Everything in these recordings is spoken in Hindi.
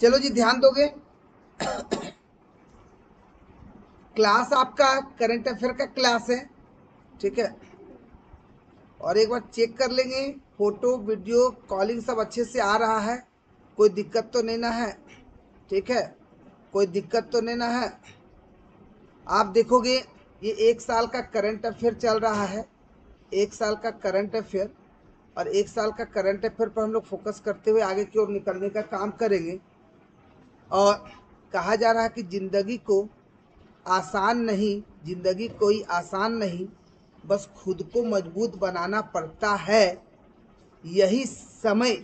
चलो जी ध्यान दोगे। क्लास आपका करंट अफेयर का क्लास है, ठीक है। और एक बार चेक कर लेंगे फोटो वीडियो कॉलिंग सब अच्छे से आ रहा है, कोई दिक्कत तो नहीं ना है, ठीक है, कोई दिक्कत तो नहीं ना है। आप देखोगे ये एक साल का करंट अफेयर चल रहा है, एक साल का करंट अफेयर, और एक साल का करंट अफेयर पर हम लोग फोकस करते हुए आगे की ओर निकलने का काम करेंगे। और कहा जा रहा है कि ज़िंदगी को आसान नहीं, ज़िंदगी कोई आसान नहीं, बस खुद को मजबूत बनाना पड़ता है। यही समय,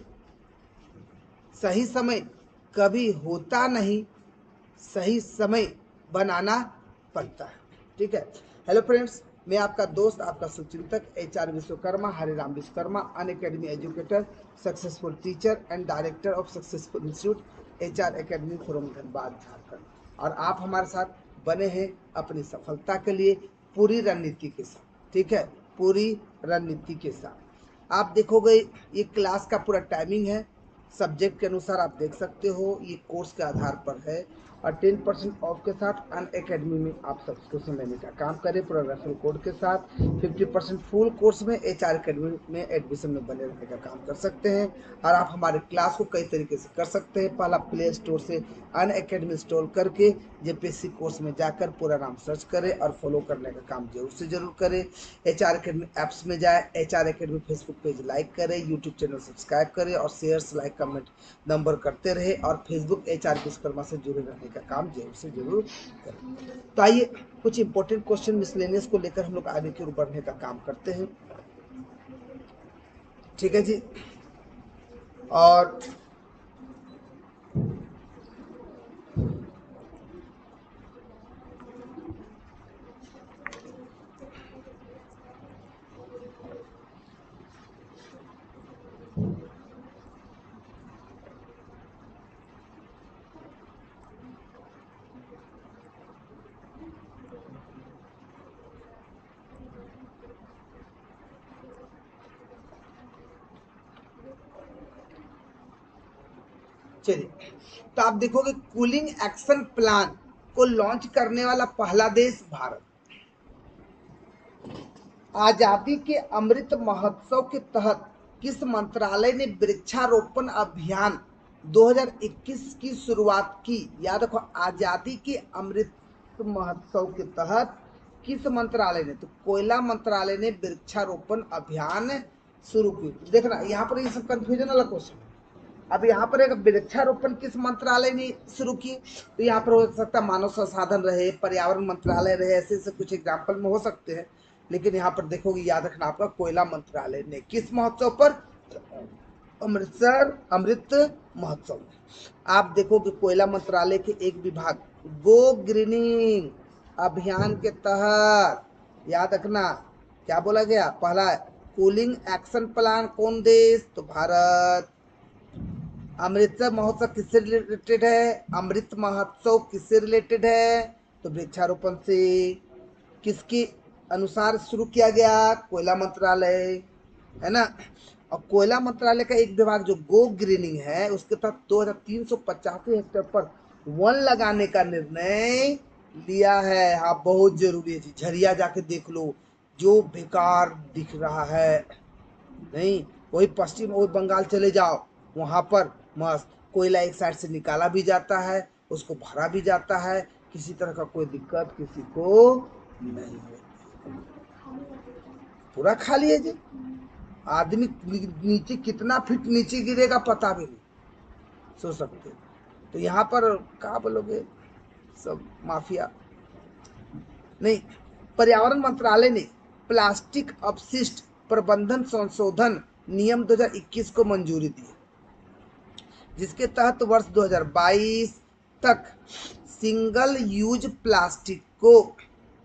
सही समय कभी होता नहीं, सही समय बनाना पड़ता है, ठीक है। हेलो फ्रेंड्स, मैं आपका दोस्त आपका सुचिंतक HR Vishwakarma, Hariram Vishwakarma, Unacademy educator, successful teacher and director of successful institute HR academy from Dhanbad Jharkhand. और आप हमारे साथ बने हैं अपनी सफलता के लिए पूरी रणनीति के साथ, ठीक है, पूरी रणनीति के साथ। आप देखोगे ये क्लास का पूरा टाइमिंग है, सब्जेक्ट के अनुसार आप देख सकते हो, ये कोर्स के आधार पर है। और 10% ऑफ के साथ अन एकेडमी में आप सब्सक्रिप्शन लेने का काम करें पूरा रेफरल कोड के साथ। 50% फुल कोर्स में एचआर एकेडमी में एडमिशन में बने रहने का काम कर सकते हैं। और आप हमारे क्लास को कई तरीके से कर सकते हैं। पहला प्ले स्टोर से अन एकेडमी इंस्टॉल करके जेपीएससी कोर्स में जाकर पूरा नाम सर्च करें और फॉलो करने का काम जरूर से ज़रूर करें। एचआर एकेडमी ऐप्स में जाए, HR academy Facebook page like करें, यूट्यूब चैनल सब्सक्राइब करें और शेयर्स लाइक कमेंट नंबर करते रहे। और फेसबुक एचआर विश्वकर्मा से जुड़े रहने का काम जरूर से जरूर करें। तो आइए कुछ इंपॉर्टेंट क्वेश्चन मिसलेनियस को लेकर हम लोग आगे की ओर बढ़ने का काम करते हैं, ठीक है जी। और चलिए, तो आप देखोगे कूलिंग एक्शन प्लान को लॉन्च करने वाला पहला देश भारत। आजादी के अमृत महोत्सव के तहत किस मंत्रालय ने वृक्षारोपण अभियान 2021 की शुरुआत की? याद रखो, आजादी के अमृत महोत्सव के तहत किस मंत्रालय ने, तो कोयला मंत्रालय ने वृक्षारोपण अभियान शुरू की। देखना यहाँ पर ये सब कंफ्यूजन वाला क्वेश्चन। अब यहाँ पर एक वृक्षारोपण किस मंत्रालय ने शुरू की, तो यहाँ पर हो सकता है मानव संसाधन रहे, पर्यावरण मंत्रालय रहे, ऐसे ऐसे कुछ एग्जाम्पल में हो सकते हैं। लेकिन यहाँ पर देखोगे याद रखना आपका कोयला मंत्रालय ने किस महोत्सव पर, अमृतसर अमृत महोत्सव में। आप देखोगे कोयला मंत्रालय के एक विभाग गो ग्रीनिंग अभियान के तहत, याद रखना क्या बोला गया, पहला कूलिंग एक्शन प्लान कौन देश, तो भारत। अमृतसर महोत्सव किससे रिलेटेड है, अमृत महोत्सव किससे रिलेटेड है, तो वृक्षारोपण से। किसके अनुसार शुरू किया गया, कोयला मंत्रालय, है ना। और कोयला मंत्रालय का एक विभाग जो गो ग्रीनिंग है उसके तहत 2385 हेक्टेयर पर वन लगाने का निर्णय लिया है। हाँ, बहुत जरूरी है, झरिया जाके देख लो, जो बेकार दिख रहा है, नहीं वही पश्चिम और बंगाल चले जाओ, वहाँ पर मस्त कोयला एक साइड से निकाला भी जाता है, उसको भरा भी जाता है, किसी तरह का कोई दिक्कत किसी को नहीं है, पूरा खाली है जी। आदमी नीचे कितना फीट नीचे गिरेगा पता भी नहीं, सोच सकते। तो यहाँ पर क्या बोलोगे, सब माफिया नहीं। पर्यावरण मंत्रालय ने प्लास्टिक अपशिष्ट प्रबंधन संशोधन नियम 2021 को मंजूरी दी, जिसके तहत वर्ष 2022 तक सिंगल यूज प्लास्टिक को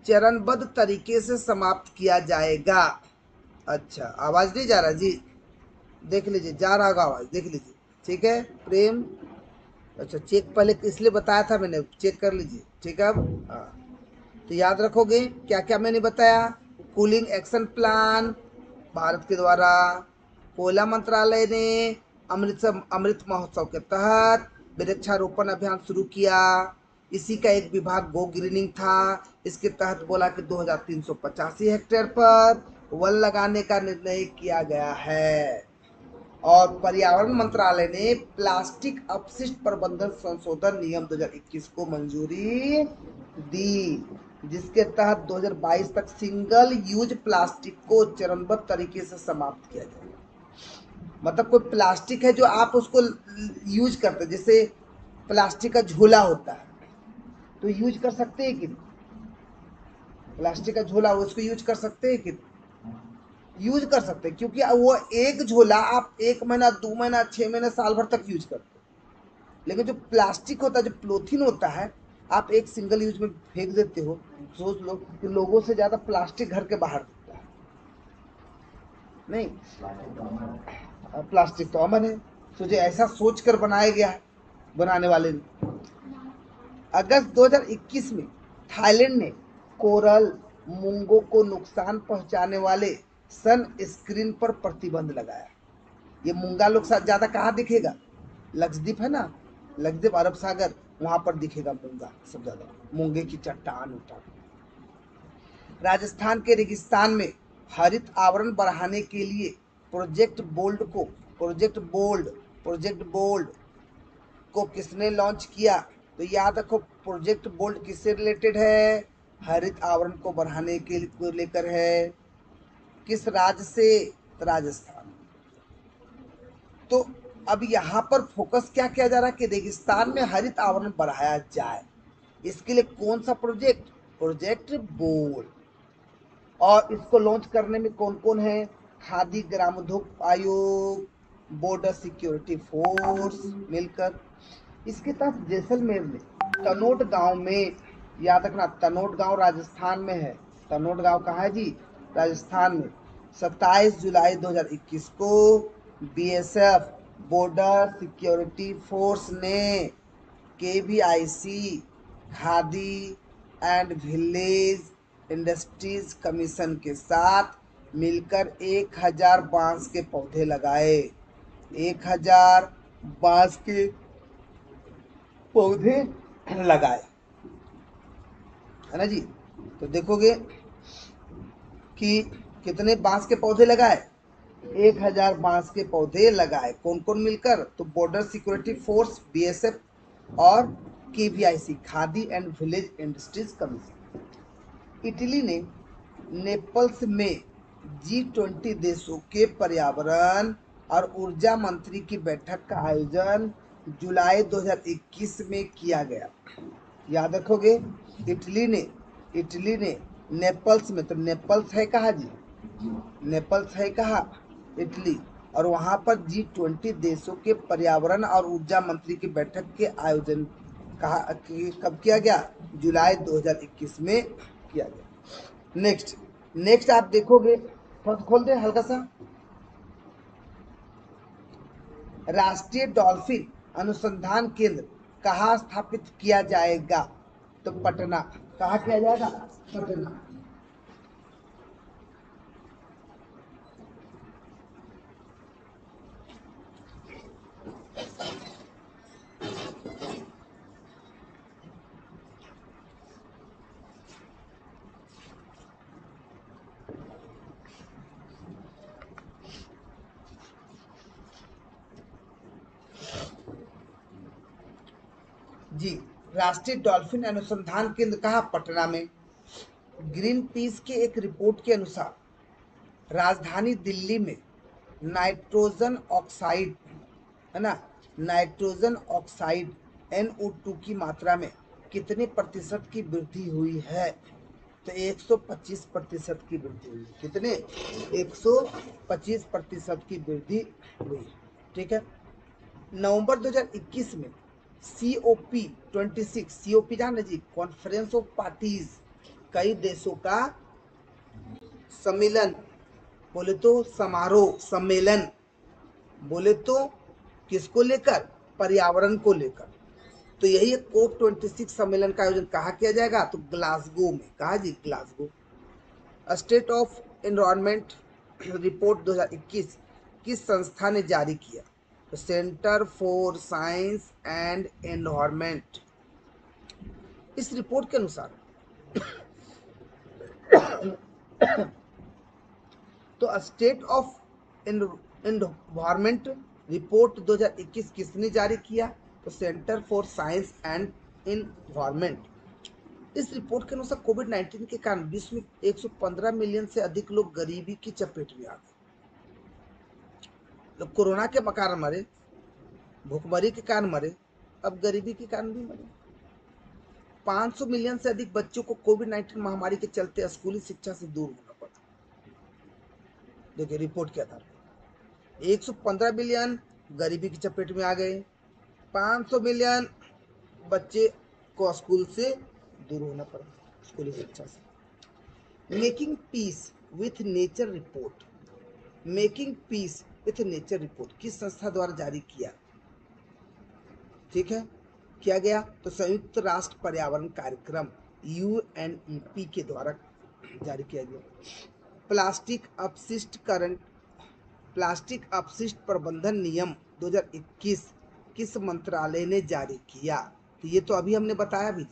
चरणबद्ध तरीके से समाप्त किया जाएगा। अच्छा, आवाज़ नहीं जा रहा जी, देख लीजिए, जा रहा होगा आवाज़, देख लीजिए, ठीक है प्रेम। अच्छा, चेक पहले इसलिए बताया था मैंने, चेक कर लीजिए, ठीक है। तो याद रखोगे क्या क्या मैंने बताया, कूलिंग एक्शन प्लान भारत के द्वारा, कोयला मंत्रालय ने अमृत महोत्सव के तहत, वृक्षारोपण अभियान शुरू किया। इसी का एक विभाग गो ग्रीनिंग था। इसके तहत बोला कि 2385 हेक्टेयर पर वन लगाने का निर्णय किया गया है। और पर्यावरण मंत्रालय ने प्लास्टिक अपशिष्ट प्रबंधन संशोधन नियम 2021 को मंजूरी दी, जिसके तहत 2022 तक सिंगल यूज प्लास्टिक को चरणबद्ध तरीके से समाप्त किया जाए। मतलब कोई प्लास्टिक है जो आप उसको यूज करते हैं, जैसे प्लास्टिक का झोला होता है तो यूज कर सकते हैं कि प्लास्टिक का झोला उसको यूज कर सकते हैं कि यूज कर सकते हैं, क्योंकि वो एक झोला आप 1 महीना 2 महीना 6 महीने साल भर तक यूज करते हो। लेकिन जो प्लास्टिक होता है, जो प्लोथिन होता है, आप एक सिंगल यूज में फेंक देते हो। सोच लो कि लोगों से ज़्यादा प्लास्टिक घर के बाहर दिखता है। नहीं, प्लास्टिक तो अमन है। सोचे ऐसा सोच कर बनाया गया है बनाने वाले ने। अगस्त 2021 में थाईलैंड ने कोरल मूंगों को नुकसान पहुंचाने वाले सन स्क्रीन पर प्रतिबंध लगाया। ये मूंगा लोग ज़्यादा कहाँ दिखेगा? लक्षद्वीप है ना, लक्षद्वीप अरब सागर, वहाँ पर दिखेगा मूंगा सब ज़्यादा, मूंगे की चट्टान उठान। राजस्थान के रेगिस्तान में हरित आवरण बढ़ाने के लिए प्रोजेक्ट बोल्ड को किसने लॉन्च किया? तो याद रखो प्रोजेक्ट बोल्ड किससे रिलेटेड है? हरित आवरण को बढ़ाने के लिए लेकर है। किस राज्य से? राजस्थान। तो अब यहाँ पर फोकस क्या किया जा रहा है कि रेगिस्तान में हरित आवरण बढ़ाया जाए। इसके लिए कौन सा प्रोजेक्ट? Project board. और इसको लॉन्च करने में कौन कौन है? खादी ग्रामोद्योग आयोग, बॉर्डर सिक्योरिटी फोर्स मिलकर। इसके तहत जैसलमेर में तनोट गांव में, याद रखना तनोट गांव राजस्थान में है। तनोट गांव कहाँ है जी? राजस्थान में। 27 जुलाई 2021 को BSF बॉर्डर सिक्योरिटी फोर्स ने KVIC khadi and village industries commission के साथ मिलकर 1000 बांस के पौधे लगाए। 1000 बांस के पौधे लगाए, है ना जी। तो देखोगे कि कितने बांस के पौधे लगाए? 1000 बांस के पौधे लगाए। कौन कौन मिलकर? तो बॉर्डर सिक्योरिटी फोर्स, BSF और KVIC Khadi and village industries commission. Italy ने नेपल्स में G20 देशों के पर्यावरण और ऊर्जा मंत्री की बैठक का आयोजन जुलाई 2021 में किया गया। याद रखोगे इटली ने नेपल्स में, तो नेपल्स है कहाँ जी? नेपल्स है कहाँ? इटली। और वहाँ पर G20 देशों के पर्यावरण और ऊर्जा मंत्री की बैठक के आयोजन कब किया गया? जुलाई 2021 में किया गया। नेक्स्ट आप देखोगे, थोड़ा खोल दे हल्का सा। राष्ट्रीय डॉल्फिन अनुसंधान केंद्र कहाँ स्थापित किया जाएगा? तो पटना। कहाँ किया जाएगा? पटना। जी, राष्ट्रीय डॉल्फिन अनुसंधान केंद्र कहाँ? पटना में। ग्रीन पीस के एक रिपोर्ट के अनुसार राजधानी दिल्ली में नाइट्रोजन ऑक्साइड, है ना, नाइट्रोजन ऑक्साइड NO2 की मात्रा में कितने प्रतिशत की वृद्धि हुई है? तो 125% की वृद्धि हुई। कितने? 125% की वृद्धि हुई। ठीक है। नवंबर 2021 में COP 26, COP जाना जी, कॉन्फ्रेंस ऑफ पार्टीज, कई देशों का सम्मेलन, बोले तो समारोह, सम्मेलन बोले तो किसको लेकर? पर्यावरण को लेकर। तो यही COP 26 सम्मेलन का आयोजन कहाँ किया जाएगा? तो ग्लासगो में। कहाँ जी? Glasgow. State of environment report 2021 किस संस्था ने जारी किया? Centre for science and environment. इस रिपोर्ट के अनुसार तो स्टेट ऑफ एनवायरनमेंट रिपोर्ट 2021 किसने जारी किया? तो centre for science and environment. इस रिपोर्ट के अनुसार कोविड-19 के कारण विश्व में 115 मिलियन से अधिक लोग गरीबी की चपेट में आ गए। लोग कोरोना के कारण मरे, भूखमरी के कारण मरे, अब गरीबी के कारण भी मरे। 500 मिलियन से अधिक बच्चों को कोविड-19 महामारी के चलते स्कूली शिक्षा से दूर होना पड़ा। देखिए रिपोर्ट के आधार पर 115 मिलियन गरीबी की चपेट में आ गए, 500 मिलियन बच्चे को स्कूल से दूर होना पड़ा स्कूली शिक्षा से। Making peace with nature report, making peace with nature report किस संस्था द्वारा जारी किया? ठीक है, किया गया तो संयुक्त राष्ट्र पर्यावरण कार्यक्रम UNEP के द्वारा जारी किया गया। प्लास्टिक अपशिष्ट प्रबंधन नियम 2021 किस मंत्रालय ने जारी किया? तो ये तो अभी हमने बताया भी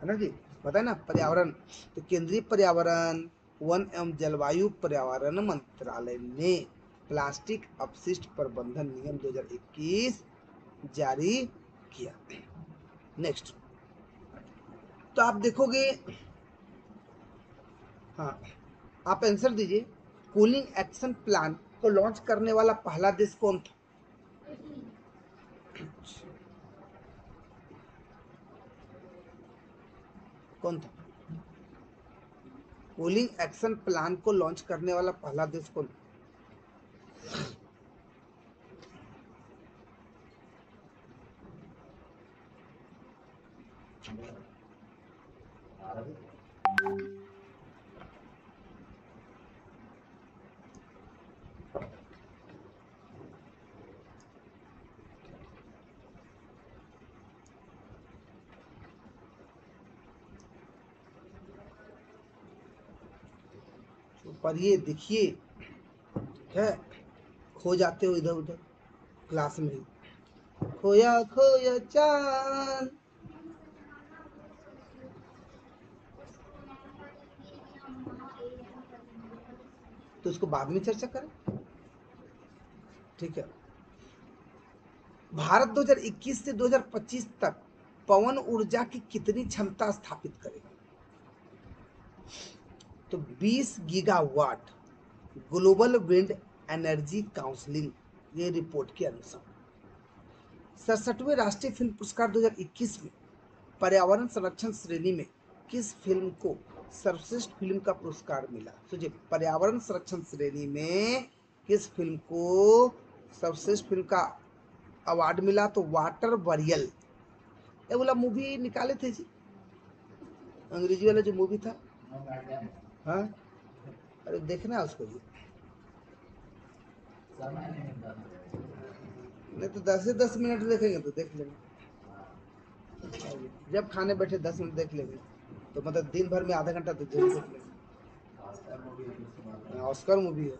है ना जी, बताया ना पर्यावरण, तो केंद्रीय पर्यावरण वन एवं जलवायु पर्यावरण मंत्रालय ने प्लास्टिक अपशिष्ट प्रबंधन नियम 2021 जारी किया। नेक्स्ट तो आप देखोगे, हाँ आप आंसर दीजिए, कूलिंग एक्शन प्लान को लॉन्च करने वाला पहला देश कौन था? कौन था? कूलिंग एक्शन प्लान को लॉन्च करने वाला पहला देश कौन था? पर ये देखिए है, खो जाते हो इधर उधर क्लास में, खोया खोया चांद। तो इसको बाद में चर्चा करें, ठीक है। भारत 2021 से 2025 तक पवन ऊर्जा की कितनी क्षमता स्थापित करेगा? तो 20 gigawatt global wind energy counselling ये रिपोर्ट के अनुसार। 67वें राष्ट्रीय फिल्म पुरस्कार 2021 में पर्यावरण संरक्षण श्रेणी में किस फिल्म को सर्वश्रेष्ठ फिल्म का पुरस्कार मिला? सोचिए, पर्यावरण संरक्षण श्रेणी में किस फिल्म को सर्वश्रेष्ठ फिल्म का अवार्ड मिला? तो वाटर बरियल, ये बोला मूवी निकाले थे जी, अंग्रेजी वाला जो मूवी था, हाँ अरे देखना है उसको जी, नहीं तो 10 मिनट देखेंगे तो देख लेंगे, जब खाने बैठे 10 मिनट देख लेंगे, तो मतलब दिन भर में आधा घंटा तो जरूर देख लेंगे। ऑस्कर मूवी है,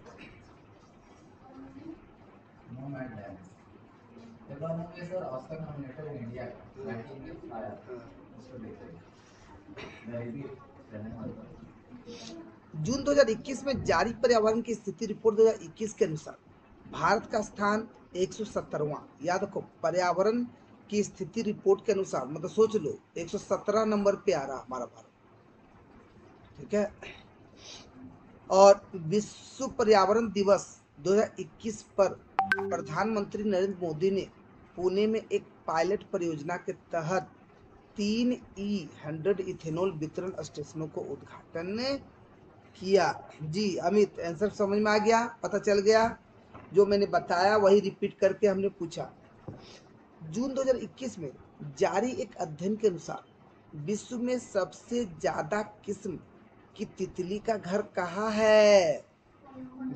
जून 2021 में जारी पर्यावरण की स्थिति रिपोर्ट 2021 के अनुसार भारत का स्थान 170वां। याद रखो, पर्यावरण की स्थिति रिपोर्ट के अनुसार मतलब सोच लो 117 नंबर पे आ रहा हमारा भारत, ठीक है। और विश्व पर्यावरण दिवस 2021 पर प्रधानमंत्री नरेंद्र मोदी ने पुणे में एक पायलट परियोजना के तहत 3E 100 इथेनॉल वितरण स्टेशनों को उद्घाटन किया। जी अमित, आंसर समझ में आ गया, पता चल गया, जो मैंने बताया वही रिपीट करके हमने पूछा। जून 2021 में जारी एक अध्ययन के अनुसार विश्व में सबसे ज्यादा किस्म की तितली का घर कहाँ है?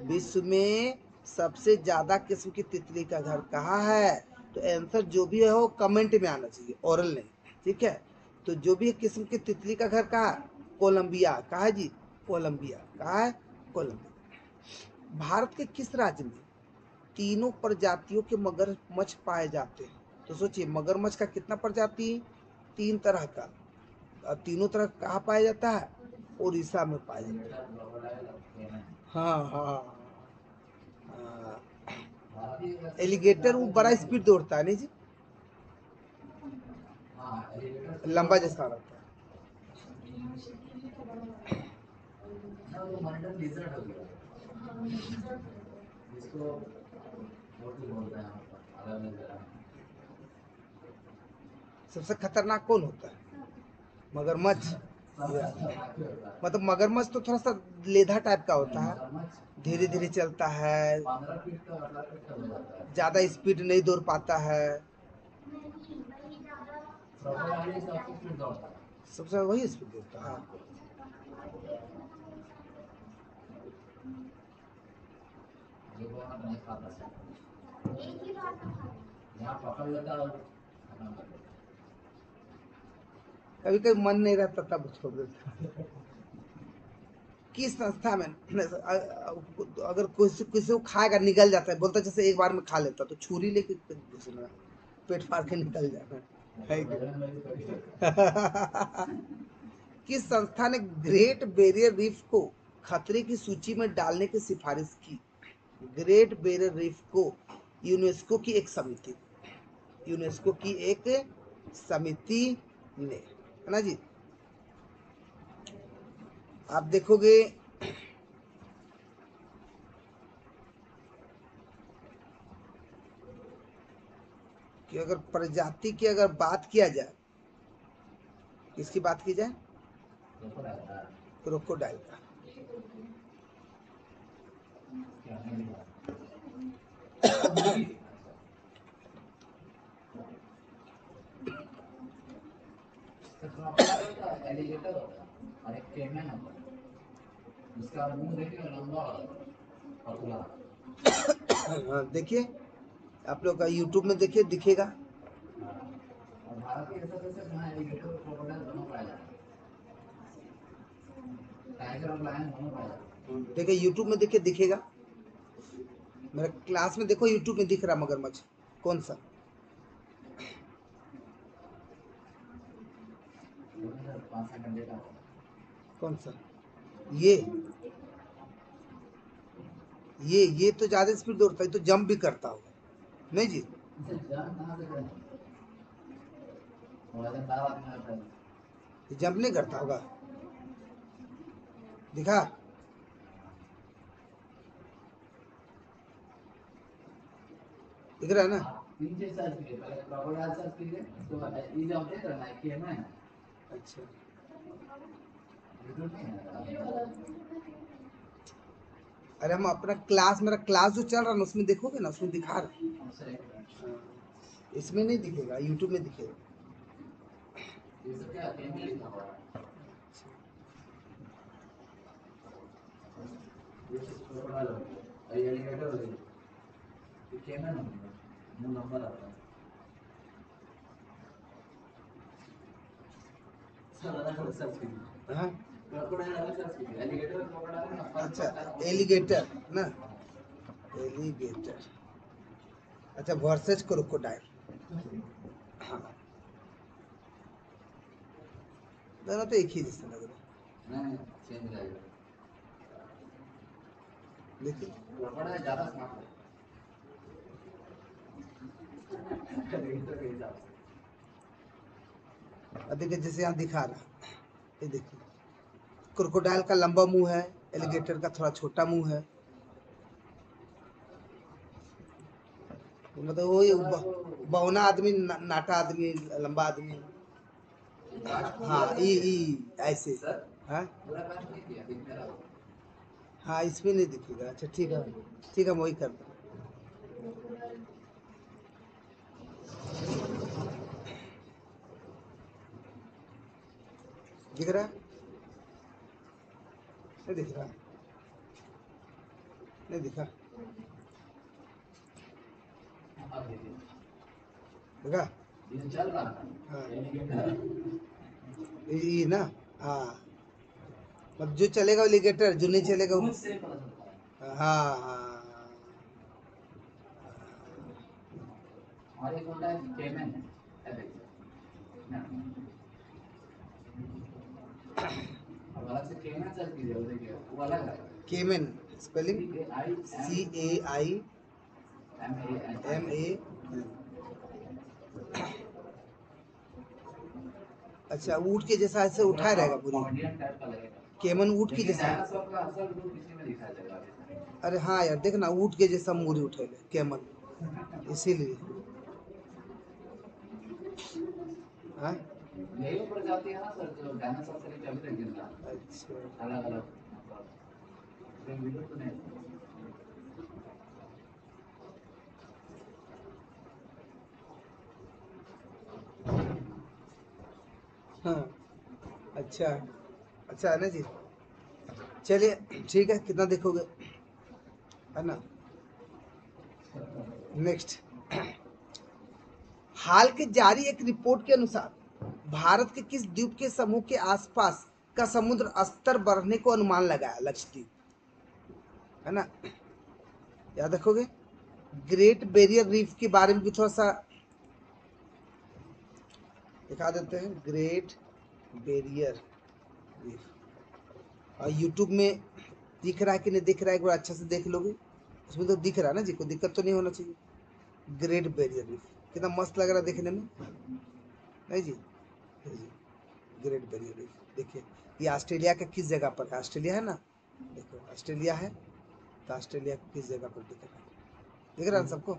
विश्व में सबसे ज्यादा किस्म की तितली का घर कहाँ है? तो आंसर जो भी हो कमेंट में आना चाहिए, ओरल नहीं, ठीक है। तो जो भी किस्म की तितली का घर कहाँ? कोलंबिया। कहाँ जी? कोलंबिया। कहाँ है? कोलंबिया। भारत के किस राज्य में तीनों प्रजातियों के मगरमच्छ पाए जाते हैं। तो सोचिए मगरमच्छ का कितना प्रजाति, तीन तरह का, और तीनों तरह कहाँ पाया जाता है, उड़ीसा में पाया जाता है। हाँ हाँ, एलिगेटर वो बड़ा स्पीड दौड़ता है नहीं जी, लंबा जैसा रहता है। सबसे खतरनाक कौन होता है? मगरमच्छ। मतलब मगरमच्छ तो थोड़ा सा लेधा टाइप का होता है, धीरे धीरे चलता है, ज्यादा स्पीड नहीं दौड़ पाता है। सबसे वही स्पीड दौड़ता है। कभी कभी मन नहीं रहता तब छोड़ देता। किस संस्था में अगर किसी को खाएगा निकल जाता है, बोलता जैसे एक बार में खा लेता, तो छुरी लेके पेट फाड़ के निकल जाता है। किस संस्था ने ग्रेट बैरियर रीफ को खतरे की सूची में डालने की सिफारिश की? ग्रेट बैरियर रीफ को यूनेस्को की एक समिति ने, है ना जी। आप देखोगे कि अगर प्रजाति की अगर बात किया जाए, किसकी बात की जाए, क्रोकोडाइल का। देखिए आप लोग का YouTube में देखिए, दिखेगा। देखिए YouTube में देखिए, दिखेगा। मेरे क्लास में देखो, YouTube में दिख रहा मगरमच्छ कौन सा। ये तो ज्यादा स्पीड दौड़ता है, तो जंप भी करता होगा नहीं जी। जंप नहीं करता होगा, दिखा। दिख रहा है ना। अच्छा, अरे हम अपना क्लास, मेरा क्लास जो चल रहा है ना, उसमें देखोगे ना, उसमें दिखा रहे। इसमें नहीं दिखेगा, यूट्यूब में दिखेगा। अच्छा, एलिगेटर ना, एलिगेटर। अच्छा, वर्सेस क्रोकोडाइल। हाँ, दोनों तो एक ही जैसा लग रहा है। चेंज आएगा, लेकिन क्रोकोडाइल ज्यादा स्मार्ट है। देखिए जैसे यहाँ दिखा रहा, ये देखिए क्रोकोडाइल का लंबा मुंह है, एलिगेटर का थोड़ा छोटा मुंह है। मतलब वो बौना आदमी, नाटा आदमी, लंबा आदमी। हाँ, ऐसे। हाँ, इसमें नहीं दिखेगा। अच्छा ठीक है, ठीक है, हम वही कर दें। दिख रहा है? नहीं दिख रहा, नहीं दिखा, दिखा। हाँ, ये ना। हाँ, मतलब जो चलेगा एलिगेटर, जो नहीं चलेगा वो। हाँ हाँ, और एक होता है केमन अब अलग से केमन सर्च कीजिए, वो देखिए वो अलग है। Caiman spelling CAIMAN। अच्छा ऊँट के जैसा ऐसे उठाया रहेगा पूरी। केमन ऊँट की जैसा, अरे हाँ यार देखना ऊँट के जैसा मूरी उठेगा केमन, इसीलिए हाँ यही प्रजाति है ना सर जो डायनासोर से चल रही है ना। अच्छा अलग अलग तो नहीं। हाँ अच्छा अच्छा है ना जी, चलिए ठीक है, कितना देखोगे है ना। नेक्स्ट, हाल के जारी एक रिपोर्ट के अनुसार भारत के किस द्वीप के समूह के आसपास का समुद्र स्तर बढ़ने को अनुमान लगाया लक्षद्वीप है ना, याद रखोगे। ग्रेट बैरियर रीफ के बारे में भी थोड़ा सा दिखा देते हैं, ग्रेट बैरियर रीफ। और यूट्यूब में दिख रहा है कि नहीं दिख रहा है, एक बार अच्छा से देख लोगे, उसमें तो दिख रहा है ना जी, कोई दिक्कत तो नहीं होना चाहिए। ग्रेट बैरियर रीफ कितना मस्त लग रहा है देखने में, नहीं जी, नहीं जी। ग्रेट बैरियर रीफ देखिए ये ऑस्ट्रेलिया का किस जगह पर, ऑस्ट्रेलिया है ना, देखो ऑस्ट्रेलिया है तो ऑस्ट्रेलिया किस जगह पर दिख रहा है सबको।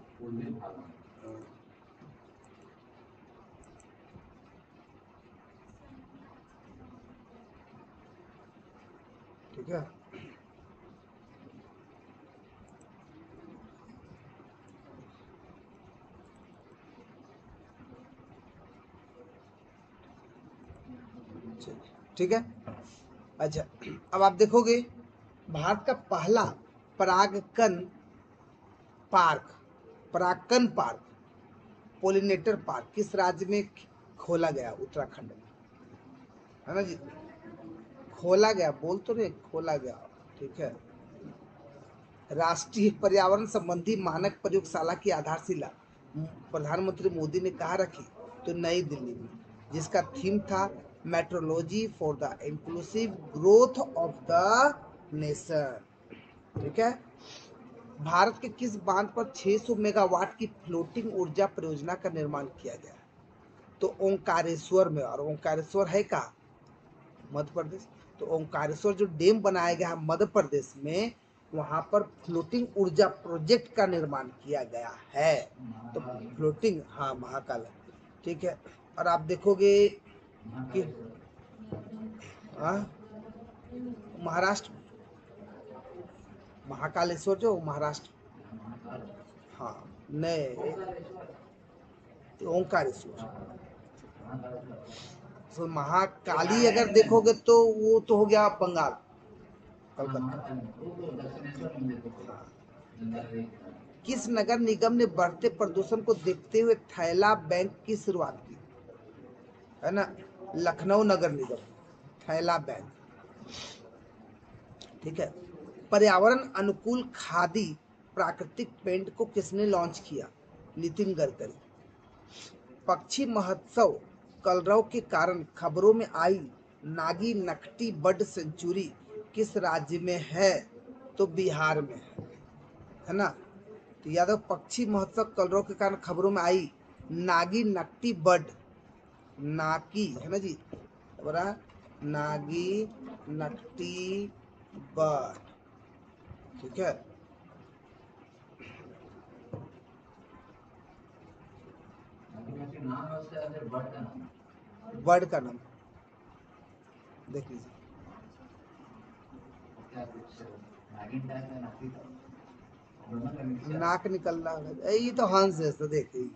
ठीक है ठीक है। अच्छा अब आप देखोगे भारत का पहला परागकण पार्क पोलिनेटर पार्क किस राज्य में खोला गया, उत्तराखंड में है ना जी, खोला गया, बोल तो रहे खोला गया ठीक है। राष्ट्रीय पर्यावरण संबंधी मानक प्रयोगशाला की आधारशिला प्रधानमंत्री मोदी ने कहाँ रखी, तो नई दिल्ली में, जिसका थीम था metrology for the inclusive growth of the nation ठीक है। भारत के किस बांध पर 600 मेगावाट की फ्लोटिंग ऊर्जा परियोजना का निर्माण किया गया, तो ओंकारेश्वर में, और ओंकारेश्वर है कहाँ, मध्य प्रदेश। तो ओंकारेश्वर जो डैम बनाया गया है मध्य प्रदेश में, वहाँ पर फ्लोटिंग ऊर्जा प्रोजेक्ट का निर्माण किया गया है, तो फ्लोटिंग हाँ महाकाल ठीक है। और आप देखोगे कि महाराष्ट्र महाकालेश्वर जो महाराष्ट्र हाँ नहीं ओंकारेश्वर, तो महाकाली अगर देखोगे तो वो तो हो गया बंगाल कलकत्ता। किस नगर निगम ने बढ़ते प्रदूषण को देखते हुए थैला बैंक की शुरुआत की है ना, लखनऊ नगर निगम थैला बैंक ठीक है। पर्यावरण अनुकूल खादी प्राकृतिक पेंट को किसने लॉन्च किया, नितिन गडकरी। पक्षी महोत्सव कलरव के कारण खबरों में आई नागी नकटी बर्ड सेंचुरी किस राज्य में है, तो बिहार में है ना। तो यादव पक्षी महोत्सव कलरव के कारण खबरों में आई नागी नकटी बर्ड नाकी है ना जी, बड़ा नागी नकटी बर्ड ठीक है। बर्ड का नाम देख लीजिए, नाक निकल रहा है, ये तो हंस जैसा देखिए,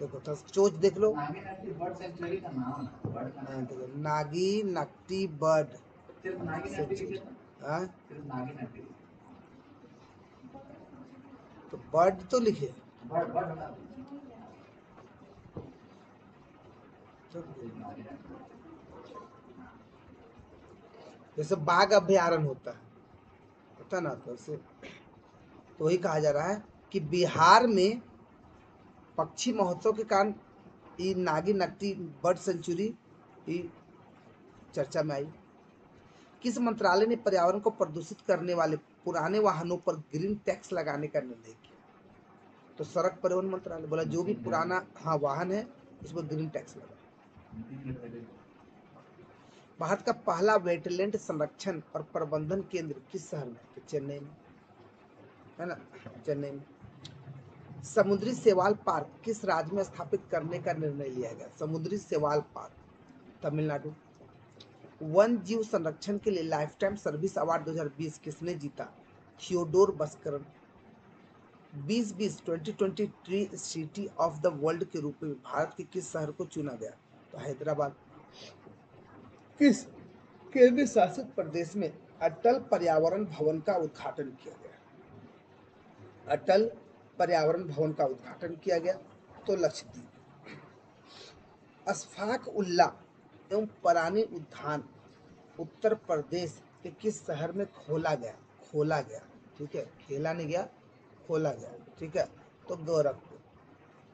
देखो तो चोच देख लो, नागी नकटी बर्ड तो बर्ड तो लिखे जैसे बाघ अभ्यारण्य होता है पता ना, तो वही कहा जा रहा है कि बिहार में पक्षी महोत्सव के कारण ये नागी नकटी बर्ड सेंचुरी चर्चा में आई। किस मंत्रालय ने पर्यावरण को प्रदूषित करने वाले पुराने वाहनों पर ग्रीन टैक्स लगाने का निर्णय किया? तो सड़क परिवहन मंत्रालय बोला जो भी पुराना वाहन है उस पर ग्रीन टैक्स लगाए। भारत का पहला वेटलैंड संरक्षण और प्रबंधन केंद्र किस शहर में? तो चेन्नई में है ना, चेन्नई में। समुद्री सेवाल पार्क किस राज्य में स्थापित करने का निर्णय लिया गया? समुद्री सेवाल पार्क तमिलनाडु। वन जीव संरक्षण के लिए लाइफ टाइम सर्विस अवार्ड 2020 किसने जीता? Theodore Baskaran. 2020 tree city of the world के रूप में भारत के किस शहर को चुना गया? तो हैदराबाद। किस केंद्र शासित प्रदेश में अटल पर्यावरण भवन का उद्घाटन किया गया? अटल पर्यावरण भवन का उद्घाटन किया गया तो लक्षद्वीप। अश्फाक उल्लाह एवं प्राणी उद्यान उत्तर प्रदेश के किस शहर में खोला गया? खोला गया, ठीक है, खेला नहीं गया, खोला गया, ठीक है, तो गोरखपुर।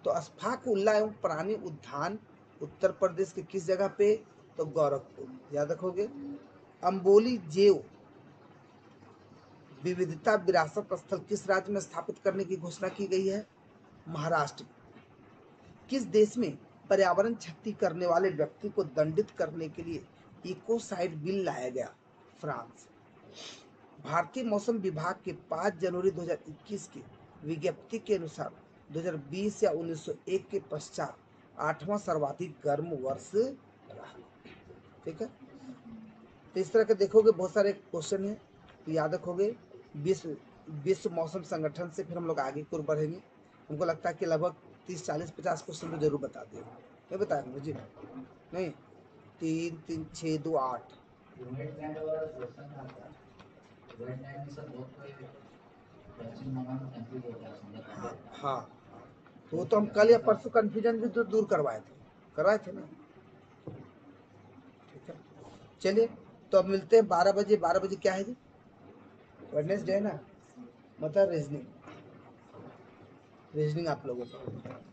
तो अश्फाक उल्लाह एवं प्राणी उद्यान उत्तर प्रदेश के किस जगह पे? तो गोरखपुर, याद रखोगे। अम्बोली जेव विविधता विरासत स्थल किस राज्य में स्थापित करने की घोषणा की गई है? महाराष्ट्र। किस देश में पर्यावरण क्षति करने वाले व्यक्ति को दंडित करने के लिए इकोसाइड बिल लाया गया? फ्रांस। भारतीय मौसम विभाग के 5 जनवरी 2021 की विज्ञप्ति के अनुसार 2020 या 1901 के पश्चात 8वां सर्वाधिक गर्म वर्ष रहा, ठीक है। तो इस तरह के देखोगे बहुत सारे क्वेश्चन है तो याद रखोगे। विश्व मौसम संगठन से फिर हम लोग आगे को बढ़ेंगे। हमको लगता है कि लगभग 30, 40, 50 क्वेश्चन तो जरूर बता दें, नहीं बताया मुझे नहीं। 3, 3, 6, 2, 8 हाँ, वो तो हम कल या परसों कन्फ्यूजन भी तो दूर करवाए थे ना, ठीक है। चलिए तो अब मिलते हैं 12 बजे। 12 बजे क्या है जी? वेडनेसडे ना, मतलब रीजनिंग आप लोगों को।